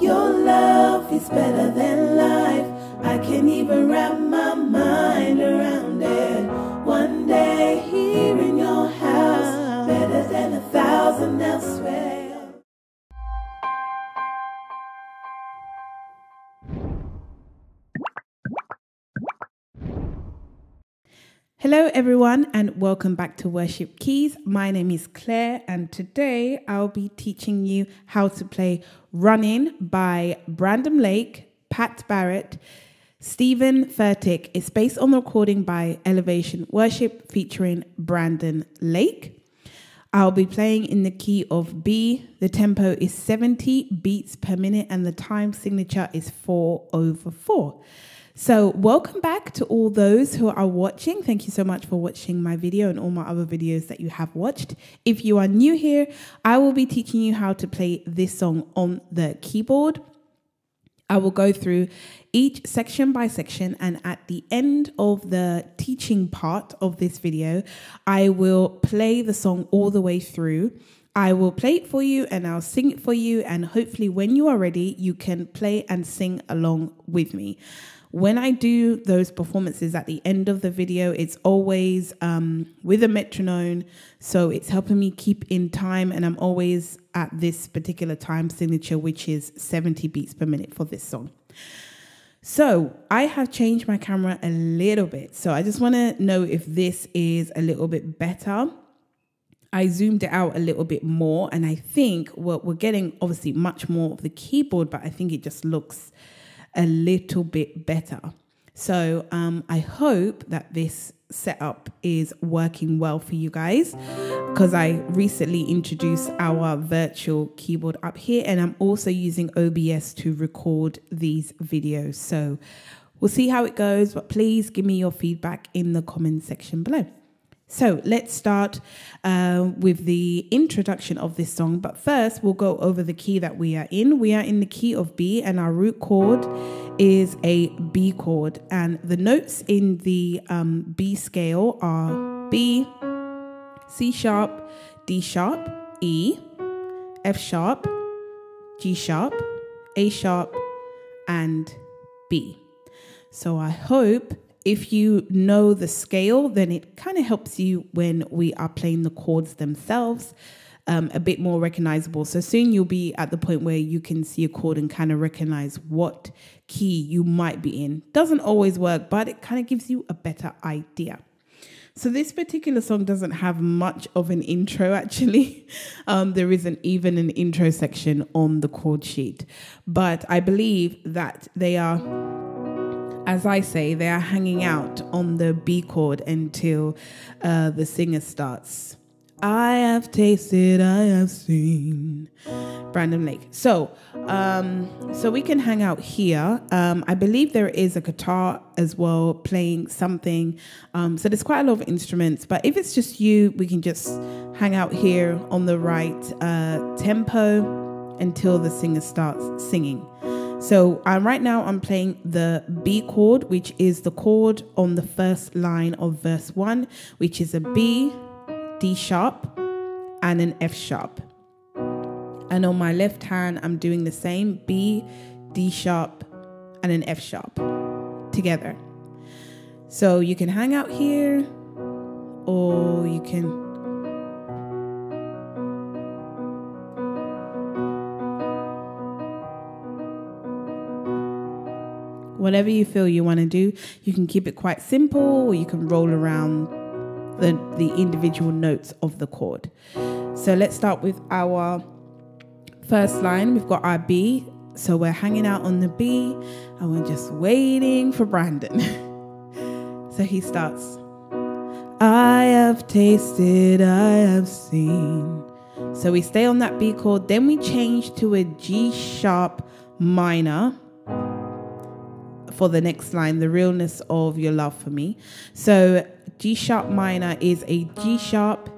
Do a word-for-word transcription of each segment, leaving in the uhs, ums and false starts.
Your love is better than life. I can't even wrap my mind around it. One day here in your house, better than a thousand elsewhere. Hello everyone and welcome back to Worship Keys. My name is Claire and today I'll be teaching you how to play Running by Brandon Lake, Pat Barrett, Stephen Furtick. It's based on the recording by Elevation Worship featuring Brandon Lake. I'll be playing in the key of B. The tempo is seventy beats per minute and the time signature is four over four. So welcome back to all those who are watching. Thank you so much for watching my video and all my other videos that you have watched. If you are new here, I will be teaching you how to play this song on the keyboard. I will go through each section by section, and at the end of the teaching part of this video, I will play the song all the way through. I will play it for you and I'll sing it for you, and hopefully when you are ready, you can play and sing along with me. When I do those performances at the end of the video, it's always um, with a metronome, so it's helping me keep in time, and I'm always at this particular time signature, which is seventy beats per minute for this song. So I have changed my camera a little bit, so I just want to know if this is a little bit better. I zoomed it out a little bit more, and I think we're, we're getting obviously much more of the keyboard, but I think it just looks a little bit better. So um, I hope that this setup is working well for you guys, because I recently introduced our virtual keyboard up here, and I'm also using O B S to record these videos. So we'll see how it goes, but please give me your feedback in the comment section below. So let's start uh, with the introduction of this song. But first, we'll go over the key that we are in. We are in the key of B, and our root chord is a B chord. And the notes in the um, B scale are B, C sharp, D sharp, E, F sharp, G sharp, A sharp, and B. So I hope if you know the scale, then it kind of helps you when we are playing the chords themselves, um, a bit more recognizable. So soon you'll be at the point where you can see a chord and kind of recognize what key you might be in. Doesn't always work, but it kind of gives you a better idea. So this particular song doesn't have much of an intro, actually. Um, there isn't even an intro section on the chord sheet, but I believe that they are, as I say, they are hanging out on the B chord until uh, the singer starts. I have tasted, I have seen, Brandon Lake. So, um, so we can hang out here. Um, I believe there is a guitar as well playing something. Um, so there's quite a lot of instruments, but if it's just you, we can just hang out here on the right uh, tempo until the singer starts singing. So um, right now I'm playing the B chord, which is the chord on the first line of verse one, which is a B, D sharp, and an F sharp. And on my left hand, I'm doing the same B, D sharp, and an F sharp together. So you can hang out here, or you can whatever you feel you want to do. You can keep it quite simple, or you can roll around the, the individual notes of the chord. So let's start with our first line. We've got our B, so we're hanging out on the B, and we're just waiting for Brandon. So he starts, I have tasted, I have seen. So we stay on that B chord, then we change to a G sharp minor for the next line, the realness of your love for me. So G sharp minor is a G sharp,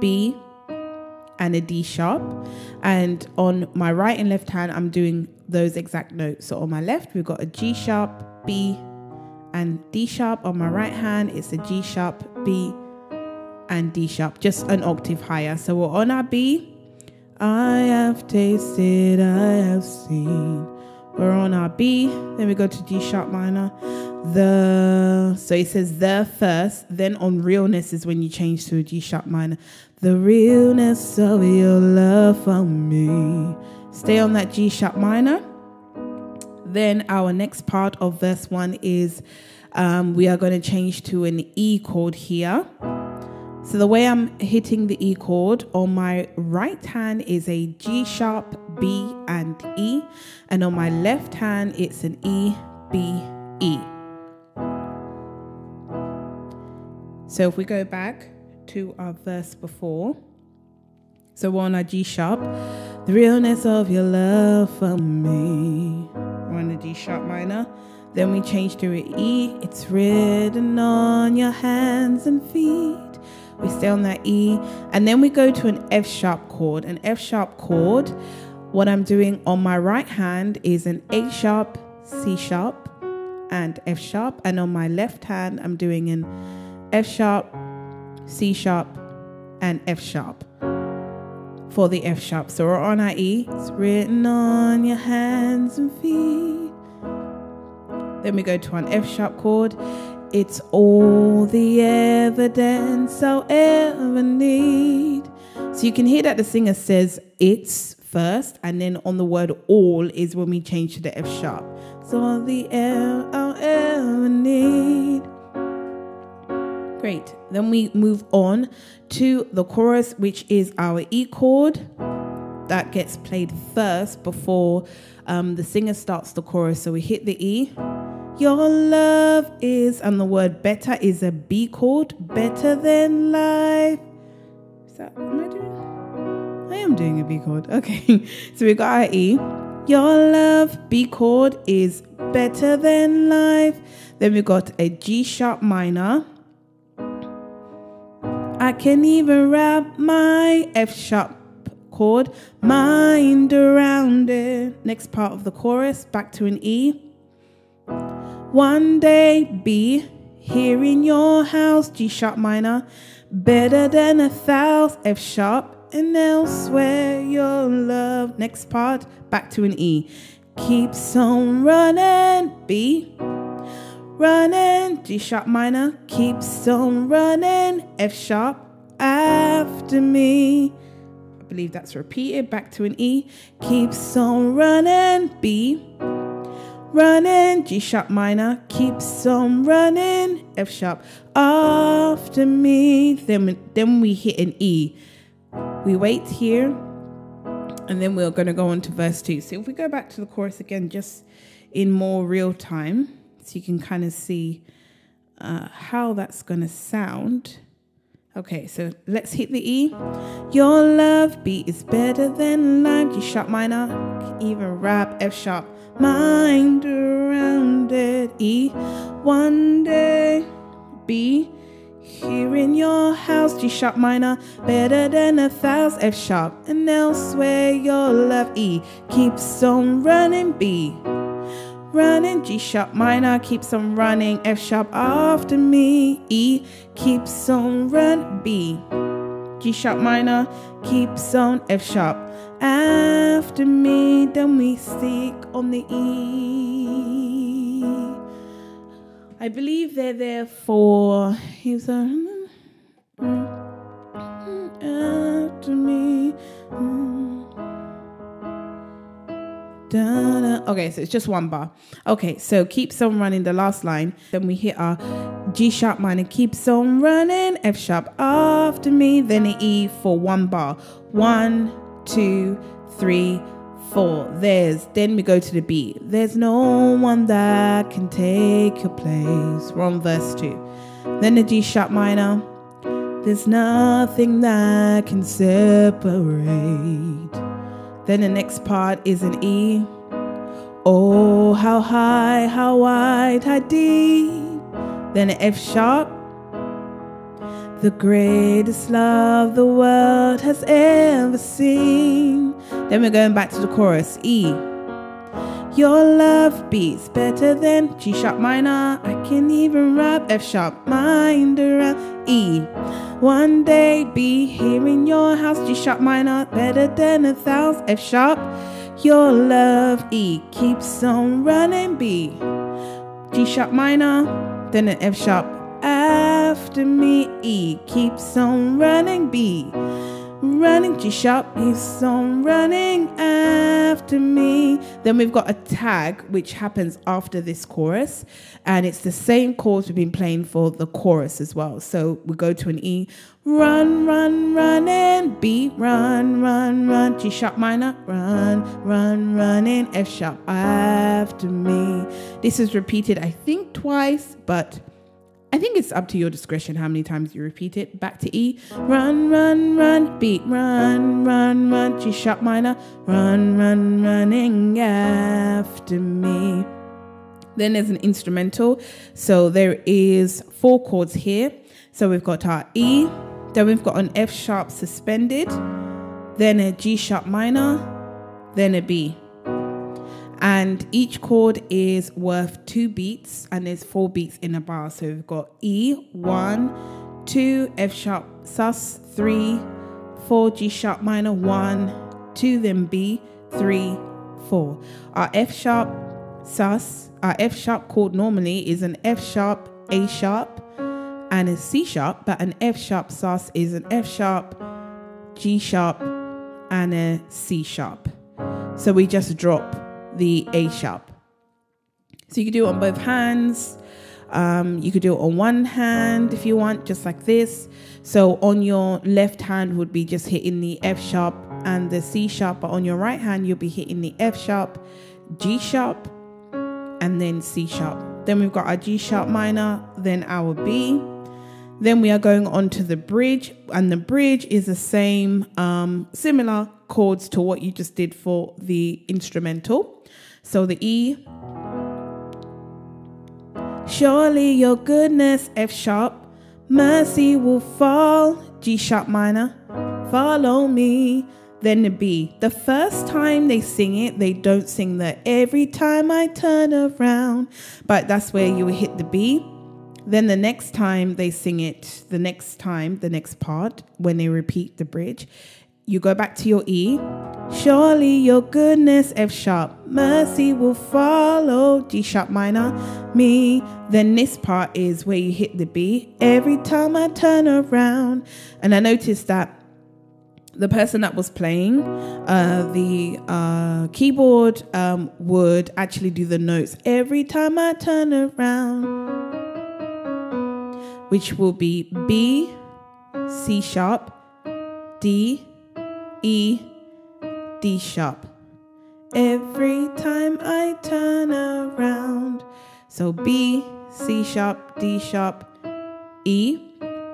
B, and a D sharp. And on my right and left hand, I'm doing those exact notes. So on my left, we've got a G sharp, B, and D sharp. On my right hand, it's a G sharp, B, and D sharp, just an octave higher. So we're on our B, I have tasted, I have seen. We're on our B, then we go to D sharp minor. The, so it says the first, then on realness is when you change to a G sharp minor. The realness of your love for me. Stay on that G sharp minor. Then our next part of verse one is um, we are going to change to an E chord here. So the way I'm hitting the E chord on my right hand is a G sharp, B and E, and on my left hand it's an E, B, E. So if we go back to our verse before, so we're on our G sharp, the realness of your love for me. We're on the G sharp minor, then we change to an E. It's written on your hands and feet. We stay on that E, and then we go to an F sharp chord. An F sharp chord, what I'm doing on my right hand is an A sharp, C sharp, and F sharp, and on my left hand I'm doing an F sharp, C sharp, and F sharp for the F sharp. So we're on our E. It's written on your hands and feet. Then we go to an F sharp chord. It's all the evidence I'll ever need. So you can hear that the singer says it's first, and then on the word all is when we change to the F sharp. So all the air I'll ever need. Great. Then we move on to the chorus, which is our E chord. That gets played first before um, the singer starts the chorus. So we hit the E. Your love is, and the word better is a B chord. Better than life. Is that, am I doing? I am doing a B chord. Okay. So we got our E. Your love, B chord, is better than life. Then we got a G sharp minor. I can even wrap my F sharp chord, mind around it. Next part of the chorus, back to an E. One day, B, here in your house, G sharp minor, better than a thousand, F sharp, and elsewhere your love. Next part, back to an E. Keeps on running, B, running, G sharp minor, keeps on running, F sharp, after me. I believe that's repeated, back to an E. Keeps on running, B, running, G sharp minor, keeps on running, F sharp, after me. Then, then we hit an E. We wait here, and then we're going to go on to verse two. So if we go back to the chorus again, just in more real time, so you can kind of see uh, how that's going to sound. Okay, so let's hit the E. Your love, B, is better than life, G sharp minor, even rap, F sharp, mind around it, E. One day, B, here in your house, G sharp minor, better than a thousand, F sharp, and elsewhere your love, E, keeps on running, B, running, G sharp minor, keeps on running, F sharp, after me, E, keeps on run, B, G sharp minor, keeps on, F sharp, after me. Then we stick on the E. I believe they're there for, he's a, after me. Okay, so it's just one bar. Okay, so keeps on running, the last line. Then we hit our G sharp minor, keeps on running, F sharp, after me. Then an E for one bar. One, two, three, four. There's, then we go to the B. There's no one that can take your place. We're on verse two. Then the G sharp minor. There's nothing that can separate. Then the next part is an E. Oh, how high, how wide, how deep. Then an F sharp. The greatest love the world has ever seen. Then we're going back to the chorus, E. Your love beats better than G sharp minor. I can even rap, F sharp minor, E. One day be here in your house. G sharp minor better than a thousand. F sharp, your love. E keeps on running. B, G sharp minor, then an F sharp after me. E keeps on running. B, running. G sharp keeps on running after me. Then we've got a tag which happens after this chorus, and it's the same chords we've been playing for the chorus as well. So we go to an E, run, run, running. B, run, run, run. G sharp minor, run, run, running. F sharp after me. This is repeated I think twice, but I think it's up to your discretion how many times you repeat it. Back to E. Run, run, run. B, run, run, run. G sharp minor. Run, run, running after me. Then there's an instrumental. So there is four chords here. So we've got our E. Then we've got an F sharp suspended. Then a G sharp minor. Then a B. And each chord is worth two beats, and there's four beats in a bar. So we've got E, one, two, F sharp, sus, three, four, G sharp minor, one, two, then B, three, four. Our F sharp, sus, our F sharp chord normally is an F sharp, A sharp, and a C sharp, but an F sharp sus is an F sharp, G sharp, and a C sharp. So we just drop the A sharp. So you could do it on both hands. Um, you could do it on one hand if you want, just like this. So on your left hand would be just hitting the F sharp and the C sharp, but on your right hand you'll be hitting the F sharp, G sharp, and then C sharp. Then we've got our G sharp minor, then our B. Then we are going on to the bridge, and the bridge is the same, um, similar chords to what you just did for the instrumental. So the E, surely your goodness, F sharp, mercy will fall, G sharp minor, follow me, then the B. The first time they sing it, they don't sing the every time I turn around, but that's where you hit the B. Then the next time they sing it, the next time, the next part, when they repeat the bridge, you go back to your E. Surely your goodness, F sharp, mercy will follow, G sharp minor, me. Then this part is where you hit the B. Every time I turn around. And I noticed that the person that was playing uh, the uh, keyboard um, would actually do the notes every time I turn around, which will be B, C sharp, D, E, D sharp. Every time I turn around. So B, C sharp, D sharp, E,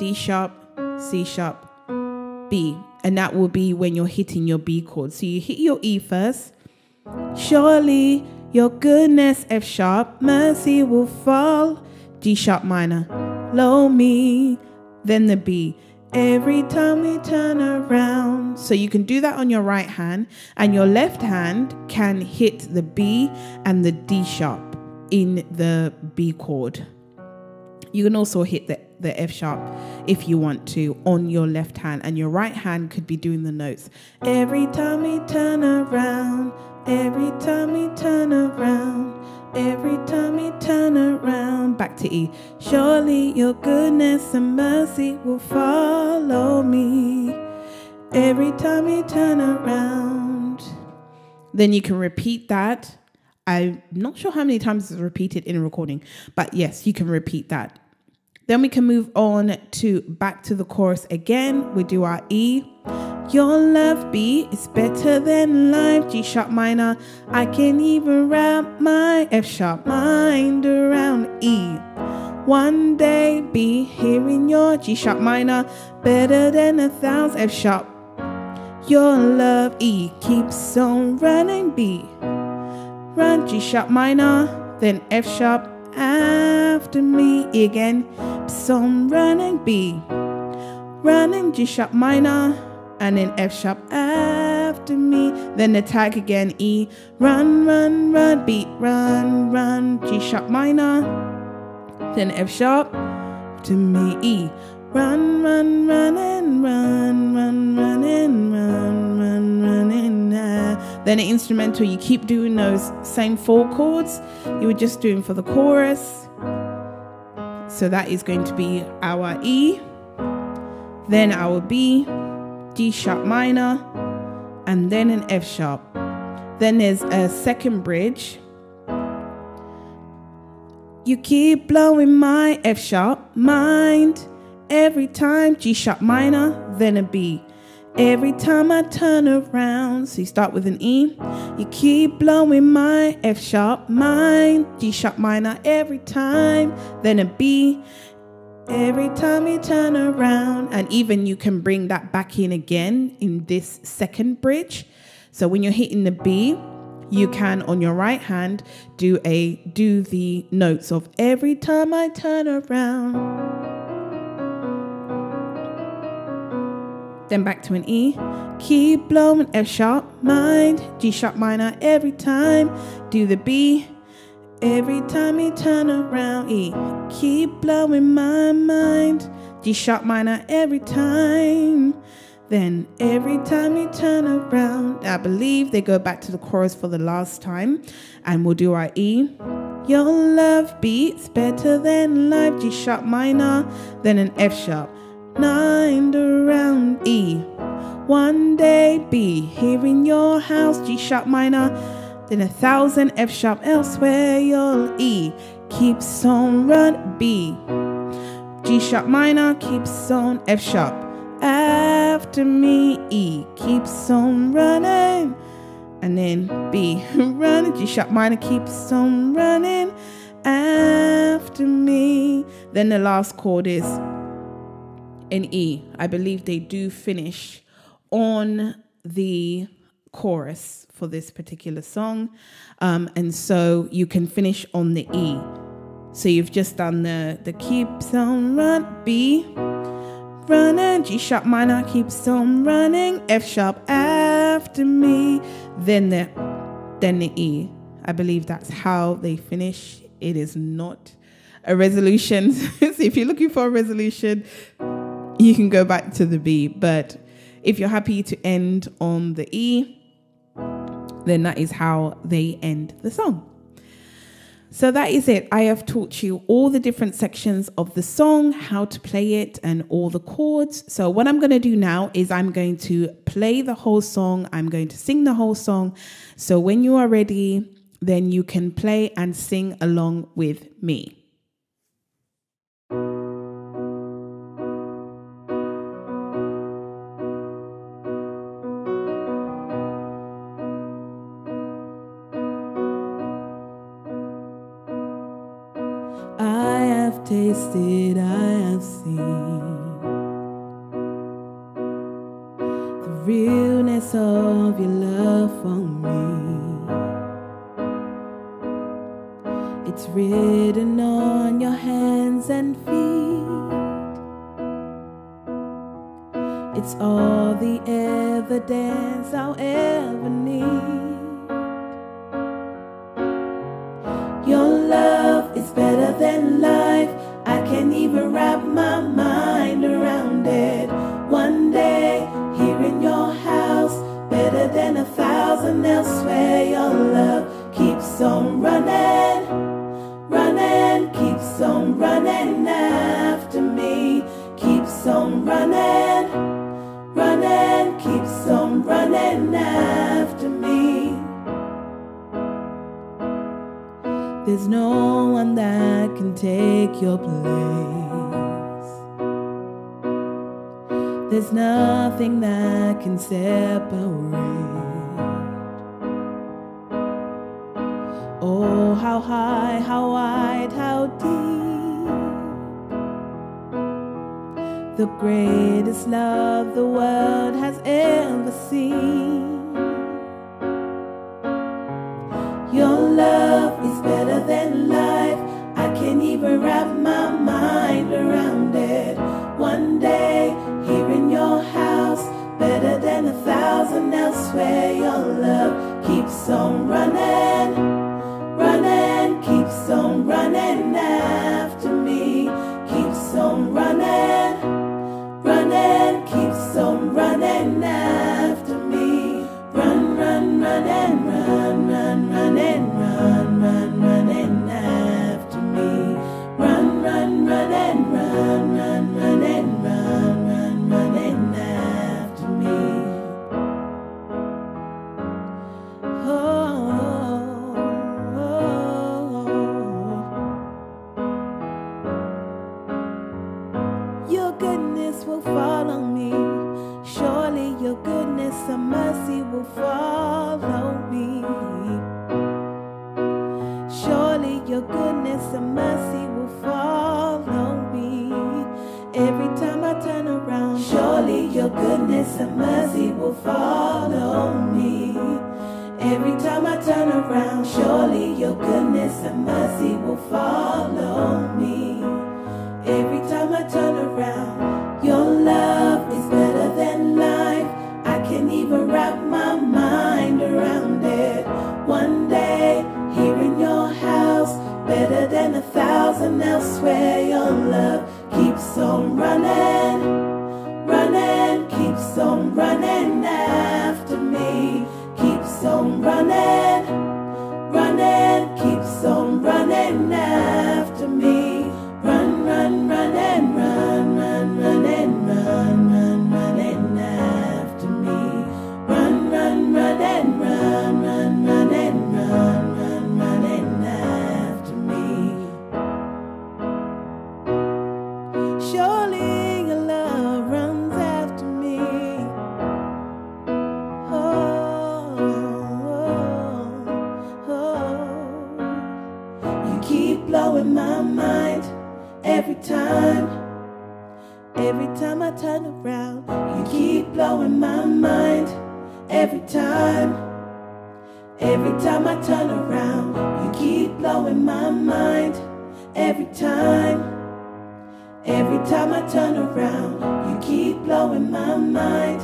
D sharp, C sharp, B. And that will be when you're hitting your B chord. So you hit your E first. Surely your goodness, F sharp, mercy will fall, G sharp minor, follow me, then the B, every time we turn around. So you can do that on your right hand, and your left hand can hit the B and the D sharp in the B chord. You can also hit the, the F sharp if you want to on your left hand, and your right hand could be doing the notes. Every time we turn around, every time we turn around, every time we turn around. Back to E. Surely your goodness and mercy will follow me, every time we turn around. Then you can repeat that. I'm not sure how many times it's repeated in a recording, but yes, you can repeat that. Then we can move on to back to the chorus again. We do our E. Your love, B, is better than life, G sharp minor. I can even wrap my F sharp mind around E. One day, B, hearing your G sharp minor, better than a thousand F sharp. Your love, E, keeps on running, B. Run, G sharp minor, then F sharp after me again. So I'm running, B. Running, G sharp minor, and then F sharp after me. Then the tag again, E. Run, run, run, B, run, run, G sharp minor, then F sharp to me, E. Run, run, run and run, run, run and run, run, run and run. Then an instrumental, you keep doing those same four chords you were just doing for the chorus. So that is going to be our E, then our B, D sharp minor, and then an F sharp. Then there's a second bridge. You keep blowing my F sharp mind every time. G sharp minor, then a B. Every time I turn around. So you start with an E. You keep blowing my F sharp mind. G sharp minor every time, then a B. Every time you turn around. And even you can bring that back in again in this second bridge. So when you're hitting the B, you can, on your right hand, do a do the notes of every time I turn around. Then back to an E. Keep blowing F sharp, mind, G sharp minor every time. Do the B. Every time you turn around. E. Keep blowing my mind. G sharp minor every time. Then every time you turn around, I believe they go back to the chorus for the last time, and we'll do our E. Your love beats better than life. G sharp minor, then an F sharp. Nine around E. One day B, here in your house. G sharp minor, then a thousand F sharp elsewhere. Your E keeps on run B. G sharp minor keeps on F sharp. After me, E keeps on running, and then B running. G sharp minor keeps on running after me. Then the last chord is an E. I believe they do finish on the chorus for this particular song, um, and so you can finish on the E. So you've just done the the keeps on run B. Running, G sharp minor keeps on running, F sharp after me, then the then the E. I believe that's how they finish. It is not a resolution. So if you're looking for a resolution, you can go back to the B. But if you're happy to end on the E, then that is how they end the song. So that is it. I have taught you all the different sections of the song, how to play it, and all the chords. So what I'm going to do now is I'm going to play the whole song. I'm going to sing the whole song. So when you are ready, then you can play and sing along with me. Tasted, I have seen the realness of your love for me. It's written on your hands and feet. It's all the evidence I'll ever need. It's better than life. I can't even wrap my mind around it. One day, here in your house, better than a thousand elsewhere. Your love keeps on running, running, keeps on running after me. Keeps on running, running, keeps on running after me. There's no one that can take your place. There's nothing that can separate. Oh, how high, how wide, how deep. The greatest love the world has ever seen. Your love is better than life. I can't even wrap my mind around it. One day, here in your house, better than a thousand elsewhere. Your love keeps on running, running, keeps on running after me. Keeps on running. Your goodness and mercy will follow me every time I turn around. Surely your goodness and mercy will follow me every time I turn around. Surely your goodness and mercy will follow me every time I turn around. Your love is better than life. I can't even wrap my mind around it. One day here in your house, better than a thousand elsewhere. Your love keeps on running, running, keeps on running after me. Keeps on running, running, keeps on running after me. Run, run, run, and run, run, run, and run, run, running after me. Run, run, run, and run, run, run, and run, run, running after me. Surely. Blowing my mind every time, every time I turn around. You keep blowing my mind every time, every time I turn around. You keep blowing my mind every time, every time I turn around. You keep blowing my mind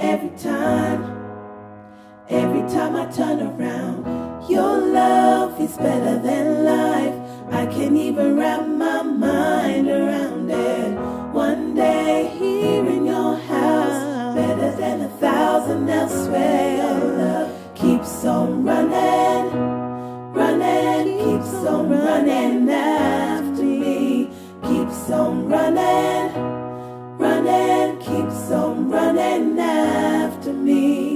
every time, every time I turn around. Your love is better than life. I can't even wrap my mind around it. One day here in your house, better than a thousand elsewhere. Your love keeps on running, running, keeps on running after me. Keeps on running, running, keeps on running after me.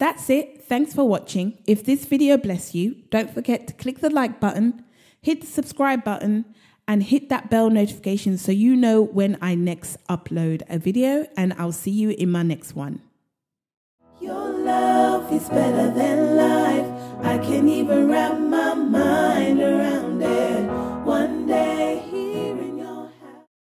That's it. Thanks for watching. If this video blessed you, don't forget to click the like button, hit the subscribe button, and hit that bell notification so you know when I next upload a video, and I'll see you in my next one. Your love is better than life. I can't even wrap my